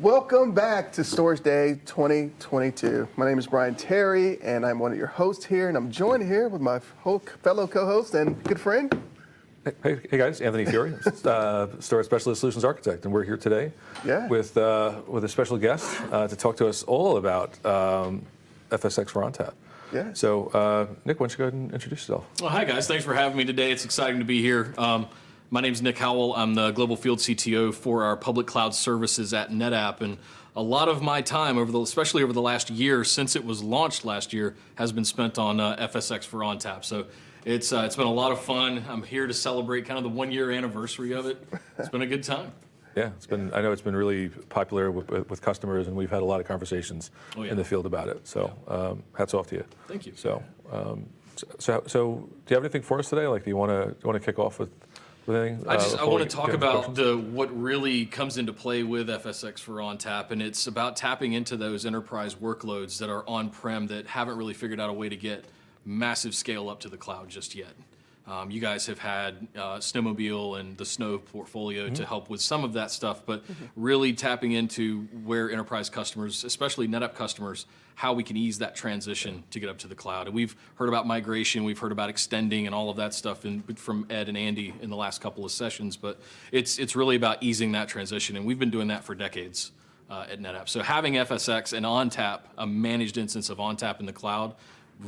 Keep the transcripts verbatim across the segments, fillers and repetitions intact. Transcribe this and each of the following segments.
Welcome back to Storage Day twenty twenty-two. My name is Brian Terry, and I'm one of your hosts here, and I'm joined here with my whole fellow co-host and good friend. Hey, hey guys, Anthony Fiori, uh, Storage Specialist Solutions Architect, and we're here today yeah. with uh, with a special guest uh, to talk to us all about um, F S X for ONTAP. Yeah. So, uh, Nick, why don't you go ahead and introduce yourself? Well, hi guys, thanks for having me today. It's exciting to be here. Um, My name's Nick Howell. I'm the Global Field C T O for our public cloud services at NetApp, and a lot of my time, over the, especially over the last year since it was launched last year, has been spent on uh, F S X for ONTAP. So it's, uh, it's been a lot of fun. I'm here to celebrate kind of the one year anniversary of it. It's been a good time. Yeah, it's been. I know it's been really popular with, with customers, and we've had a lot of conversations oh, yeah. in the field about it. So yeah. um, hats off to you. Thank you. So, um, so, so do you have anything for us today? Like, do you want to want to kick off with? Thing, I just uh, I want to talk about the what really comes into play with F S X for ONTAP, and it's about tapping into those enterprise workloads that are on-prem that haven't really figured out a way to get massive scale up to the cloud just yet. Um, you guys have had uh, Snowmobile and the Snow portfolio mm-hmm. to help with some of that stuff, but mm-hmm. really tapping into where enterprise customers, especially NetApp customers, how we can ease that transition to get up to the cloud. And we've heard about migration, we've heard about extending and all of that stuff in, from Ed and Andy in the last couple of sessions, but it's, it's really about easing that transition, and we've been doing that for decades uh, at NetApp. So having F S X and ONTAP, a managed instance of ONTAP in the cloud,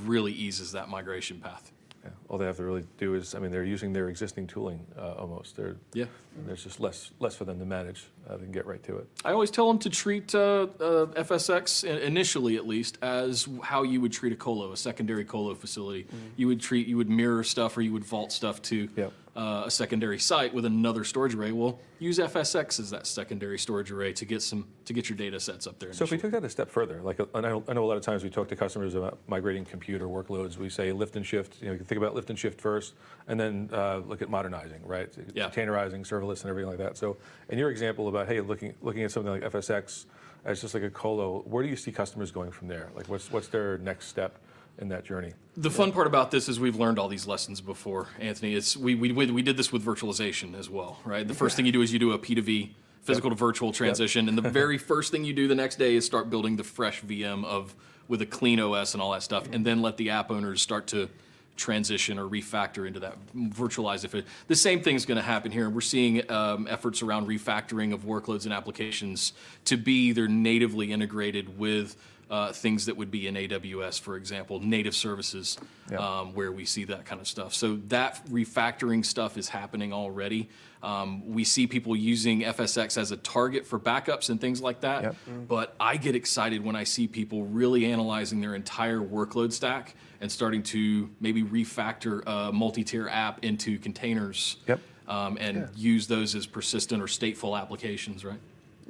really eases that migration path. Yeah. All they have to really do is, I mean, they're using their existing tooling uh, almost. They're, yeah. There's just less less for them to manage. Uh, they can get right to it. I always tell them to treat uh, uh, F S X, initially at least, as how you would treat a colo, a secondary colo facility. Mm-hmm. You would treat, you would mirror stuff or you would vault stuff to yep. uh, a secondary site with another storage array. Well, use F S X as that secondary storage array to get some to get your data sets up there. Initially. So if we took that a step further, like I know a lot of times we talk to customers about migrating computer workloads. We say lift and shift. You know, you can think about lift and shift first, and then uh, look at modernizing, right? Yeah. Containerizing, serverless, and everything like that. So, in your example about hey, looking looking at something like F S X as just like a colo, where do you see customers going from there? Like, what's what's their next step in that journey? The fun part about this is we've learned all these lessons before, Anthony. It's we we we did this with virtualization as well, right? The first thing you do is you do a P to V, physical yep. to virtual transition, yep. and the very first thing you do the next day is start building the fresh V M of with a clean O S and all that stuff, and then let the app owners start to transition or refactor into that virtualized. If it, the same thing's going to happen here, and we're seeing um, efforts around refactoring of workloads and applications to be either natively integrated with Uh, things that would be in A W S, for example, native services, yeah. um, where we see that kind of stuff. So that refactoring stuff is happening already. Um, we see people using F S X as a target for backups and things like that. Yep. Mm-hmm. But I get excited when I see people really analyzing their entire workload stack and starting to maybe refactor a multi-tier app into containers yep. um, and yeah. use those as persistent or stateful applications, right?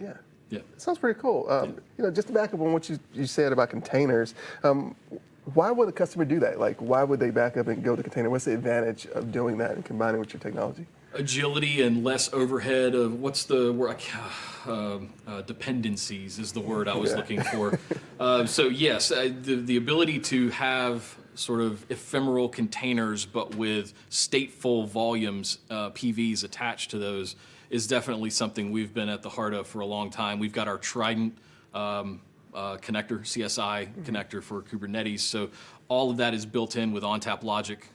Yeah. Yeah, it sounds pretty cool. Um, yeah. You know, just to back up on what you, you said about containers, um, why would a customer do that? Like, why would they back up and go to container? What's the advantage of doing that and combining with your technology? Agility and less overhead of what's the word? Uh, uh, dependencies is the word I was yeah. looking for. uh, so yes, uh, the, the ability to have sort of ephemeral containers, but with stateful volumes, uh, P Vs attached to those, is definitely something we've been at the heart of for a long time. We've got our Trident um, uh, connector, C S I mm-hmm. connector for Kubernetes. So all of that is built in with ONTAP logic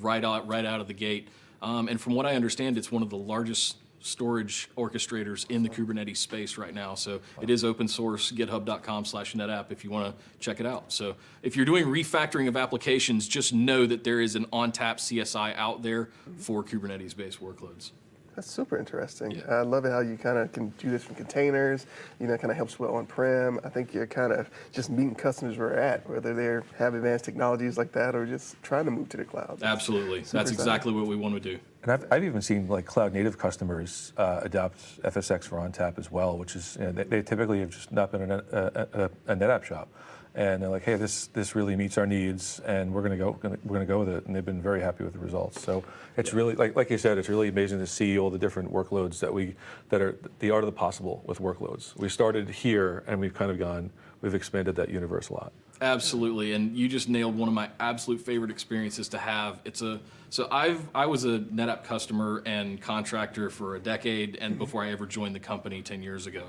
right out, right out of the gate. Um, and from what I understand, it's one of the largest storage orchestrators in the Kubernetes space right now. So wow. it is open source, github dot com slash NetApp if you want to check it out. So if you're doing refactoring of applications, just know that there is an ONTAP C S I out there mm-hmm. for Kubernetes-based workloads. That's super interesting. Yeah. I love it how you kind of can do this from containers. You know, it kind of helps well on-prem. I think you're kind of just meeting customers where they're at, whether they have advanced technologies like that or just trying to move to the cloud. Absolutely. That's, that's exactly what we want to do. And I've, I've even seen like cloud-native customers uh, adopt F S X for ONTAP as well, which is, you know, they, they typically have just not been a, a, a, a NetApp shop. And they're like, hey, this this really meets our needs, and we're gonna go gonna, we're gonna go with it. And they've been very happy with the results. So it's yeah. really like like you said, it's really amazing to see all the different workloads that we that are the art of the possible with workloads. We started here, and we've kind of gone, we've expanded that universe a lot. Absolutely, and you just nailed one of my absolute favorite experiences to have. It's a so I've I was a NetApp customer and contractor for a decade, and before I ever joined the company ten years ago.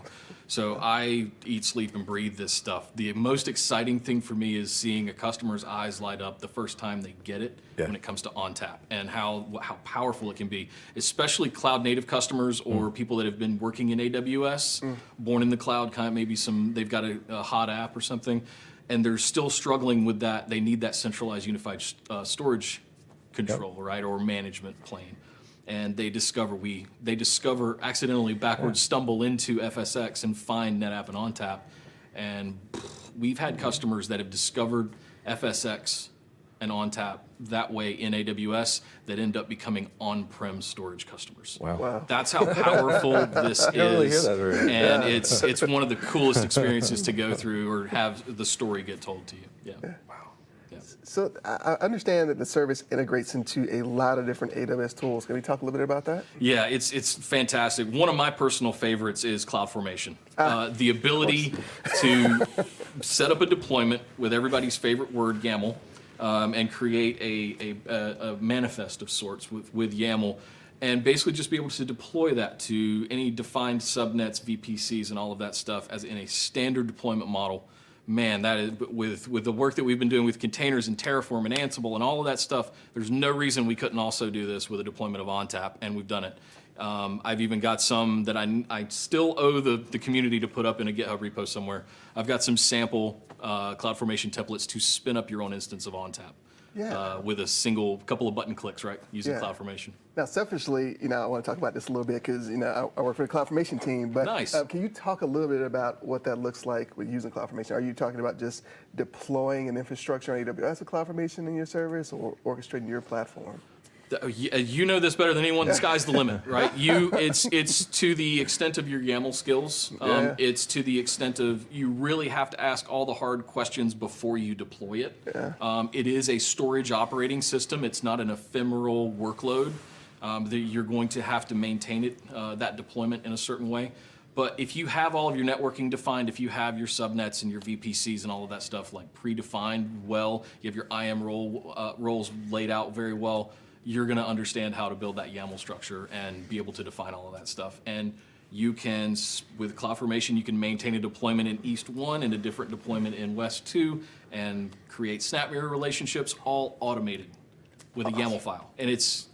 So I eat, sleep, and breathe this stuff. The most exciting thing for me is seeing a customer's eyes light up the first time they get it yeah. when it comes to ONTAP, and how how powerful it can be, especially cloud native customers or mm. people that have been working in A W S, mm. born in the cloud, kind of maybe some they've got a, a hot app or something. And they're still struggling with that. They need that centralized unified uh, storage control, yep. right, or management plane. And they discover we they discover accidentally backwards yeah. stumble into F S X and find NetApp and ONTAP. And we've had customers that have discovered F S X and ONTAP that way in A W S that end up becoming on-prem storage customers. Wow. wow. That's how powerful this is. I really hear that right. And yeah. it's it's one of the coolest experiences to go through or have the story get told to you. Yeah. yeah. Wow. Yeah. So I understand that the service integrates into a lot of different A W S tools. Can we talk a little bit about that? Yeah, it's it's fantastic. One of my personal favorites is CloudFormation. Ah, uh, the ability to set up a deployment with everybody's favorite word, YAML, Um, and create a, a, a manifest of sorts with, with YAML, and basically just be able to deploy that to any defined subnets, V P Cs, and all of that stuff as in a standard deployment model. Man, that is, with, with the work that we've been doing with containers and Terraform and Ansible and all of that stuff, there's no reason we couldn't also do this with a deployment of ONTAP, and we've done it. Um, I've even got some that I, I still owe the, the community to put up in a GitHub repo somewhere. I've got some sample uh, CloudFormation templates to spin up your own instance of ONTAP yeah. uh, with a single couple of button clicks, right? Using yeah. CloudFormation. Now, selfishly, you know, I want to talk about this a little bit because you know I, I work for the CloudFormation team. But nice. uh, can you talk a little bit about what that looks like with using CloudFormation? Are you talking about just deploying an infrastructure on A W S with CloudFormation in your service, or orchestrating your platform? You know this better than anyone. The sky's the limit, right? You, it's it's to the extent of your YAML skills. Um, yeah. It's to the extent of you really have to ask all the hard questions before you deploy it. Yeah. Um, it is a storage operating system. It's not an ephemeral workload. Um, that you're going to have to maintain it uh, that deployment in a certain way. But if you have all of your networking defined, if you have your subnets and your V P Cs and all of that stuff like predefined well, you have your I A M role uh, roles laid out very well. You're going to understand how to build that YAML structure and be able to define all of that stuff. And you can, with CloudFormation, you can maintain a deployment in East one and a different deployment in West two and create SnapMirror relationships, all automated with a YAML file. And it's,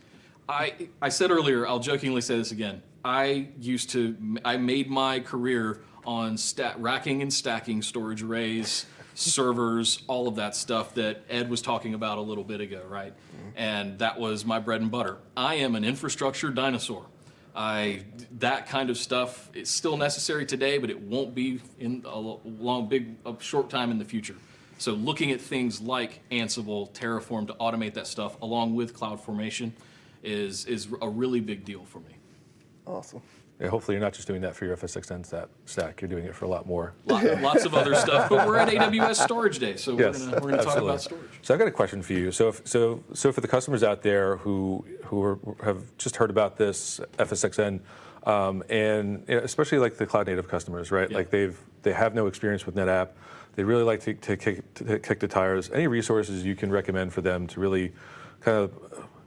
I, I said earlier, I'll jokingly say this again, I used to, I made my career on stat, racking and stacking storage arrays, servers, all of that stuff that Ed was talking about a little bit ago, right? Mm-hmm. And that was my bread and butter. I am an infrastructure dinosaur. I that kind of stuff is still necessary today, but it won't be in a long, big, a short time in the future. So looking at things like Ansible, Terraform to automate that stuff, along with CloudFormation, is is a really big deal for me. Awesome. Yeah, hopefully you're not just doing that for your F S X stack. You're doing it for a lot more. Lots of other stuff, but we're at A W S Storage Day, so yes, we're going we're to talk about storage. So I've got a question for you. So if, so so for the customers out there who who are, have just heard about this F S X, um, and especially like the cloud native customers, right? Yeah. Like they've they have no experience with NetApp. They really like to, to, kick, to kick the tires. Any resources you can recommend for them to really kind of,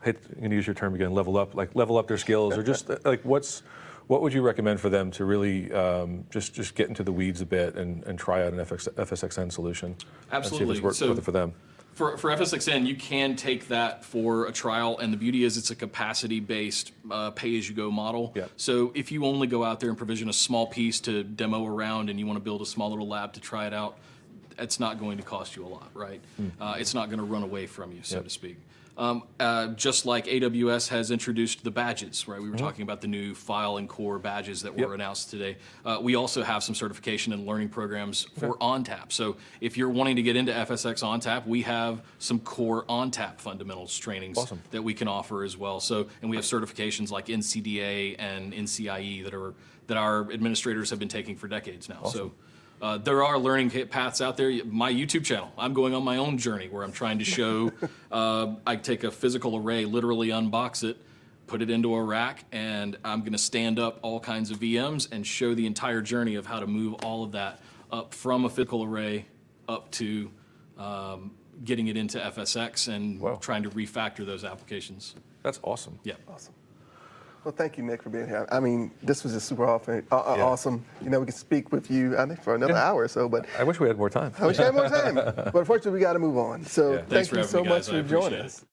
I'm going to use your term again, level up, like level up their skills, or just like what's what would you recommend for them to really um, just, just get into the weeds a bit and, and try out an F S X N solution? Absolutely. And see if it's worked so for them. For, for F S X N, you can take that for a trial, and the beauty is it's a capacity-based uh, pay-as-you-go model. Yeah. So if you only go out there and provision a small piece to demo around and you want to build a small little lab to try it out, it's not going to cost you a lot, right? Mm. Uh, it's not going to run away from you, so yep. to speak. Um, uh, just like A W S has introduced the badges, right? We were mm-hmm. talking about the new file and core badges that were yep. announced today. Uh, we also have some certification and learning programs okay. for ONTAP. So if you're wanting to get into F S X ONTAP, we have some core ONTAP fundamentals trainings awesome. That we can offer as well. So, and we have certifications like N C D A and N C I E that are that our administrators have been taking for decades now. Awesome. So. Uh, there are learning paths out there. My YouTube channel, I'm going on my own journey where I'm trying to show, uh, I take a physical array, literally unbox it, put it into a rack, and I'm going to stand up all kinds of V Ms and show the entire journey of how to move all of that up from a physical array up to um, getting it into F S X and wow. trying to refactor those applications. That's awesome. Yeah. Awesome. Well, thank you, Nick, for being here. I mean, this was just super awesome. Uh, yeah. Awesome. You know, we could speak with you, I think, for another yeah. hour or so. But I wish we had more time. I wish we had more time. But unfortunately, we got to move on. So yeah. thank Thanks you so much guys. for joining us.